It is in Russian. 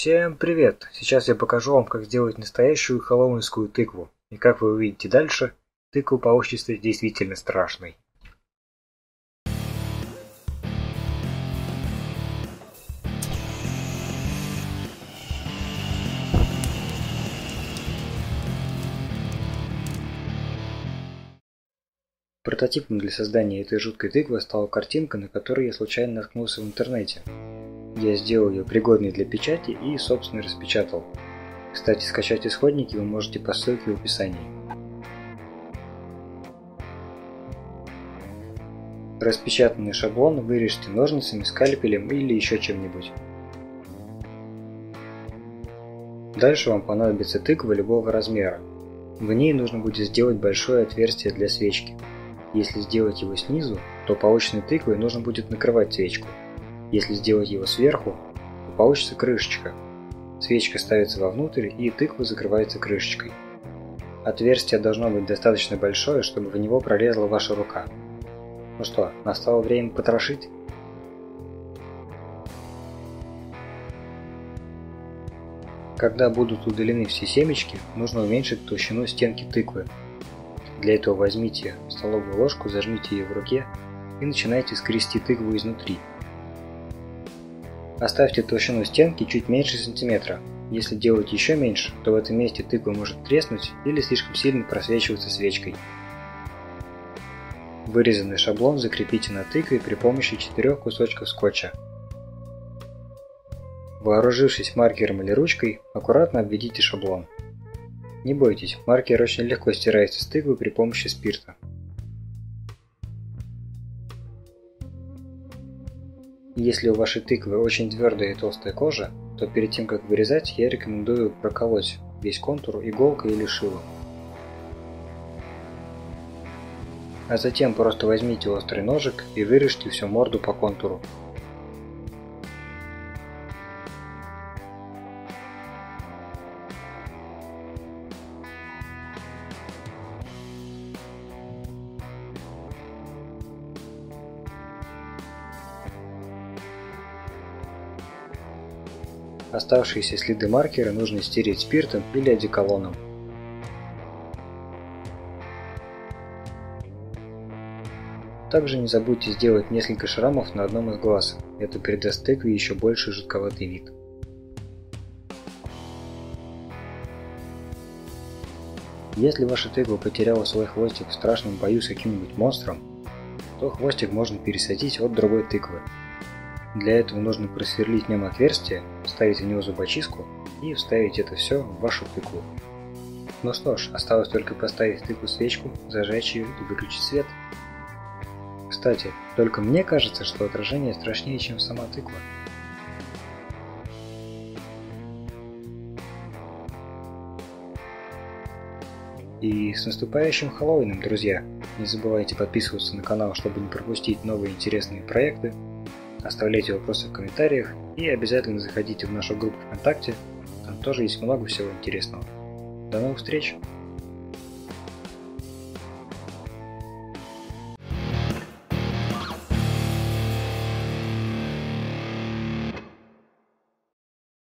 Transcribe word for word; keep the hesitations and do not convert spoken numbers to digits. Всем привет! Сейчас я покажу вам, как сделать настоящую хэллоуинскую тыкву. И как вы увидите дальше, тыква получится действительно страшной. Прототипом для создания этой жуткой тыквы стала картинка, на которую я случайно наткнулся в интернете. Я сделал ее пригодной для печати и, собственно, распечатал. Кстати, скачать исходники вы можете по ссылке в описании. Распечатанный шаблон вырежьте ножницами, скальпелем или еще чем-нибудь. Дальше вам понадобится тыква любого размера. В ней нужно будет сделать большое отверстие для свечки. Если сделать его снизу, то полученной тыквой нужно будет накрывать свечку. Если сделать его сверху, то получится крышечка. Свечка ставится вовнутрь, и тыква закрывается крышечкой. Отверстие должно быть достаточно большое, чтобы в него пролезла ваша рука. Ну что, настало время потрошить? Когда будут удалены все семечки, нужно уменьшить толщину стенки тыквы. Для этого возьмите столовую ложку, зажмите ее в руке и начинайте скрести тыкву изнутри. Оставьте толщину стенки чуть меньше сантиметра. Если делать еще меньше, то в этом месте тыква может треснуть или слишком сильно просвечиваться свечкой. Вырезанный шаблон закрепите на тыкве при помощи четырех кусочков скотча. Вооружившись маркером или ручкой, аккуратно обведите шаблон. Не бойтесь, маркер очень легко стирается с тыквы при помощи спирта. Если у вашей тыквы очень твердая и толстая кожа, то перед тем как вырезать, я рекомендую проколоть весь контур иголкой или шилом. А затем просто возьмите острый ножик и вырежьте всю морду по контуру. Оставшиеся следы маркера нужно стереть спиртом или одеколоном. Также не забудьте сделать несколько шрамов на одном из глаз, это придаст тыкве еще больше жутковатый вид. Если ваша тыква потеряла свой хвостик в страшном бою с каким-нибудь монстром, то хвостик можно пересадить от другой тыквы. Для этого нужно просверлить в нем отверстие, вставить в него зубочистку и вставить это все в вашу тыкву. Ну что ж, осталось только поставить в тыкву свечку, зажечь ее и выключить свет. Кстати, только мне кажется, что отражение страшнее, чем сама тыква. И с наступающим Хэллоуином, друзья! Не забывайте подписываться на канал, чтобы не пропустить новые интересные проекты. Оставляйте вопросы в комментариях и обязательно заходите в нашу группу ВКонтакте, там тоже есть много всего интересного. До новых встреч!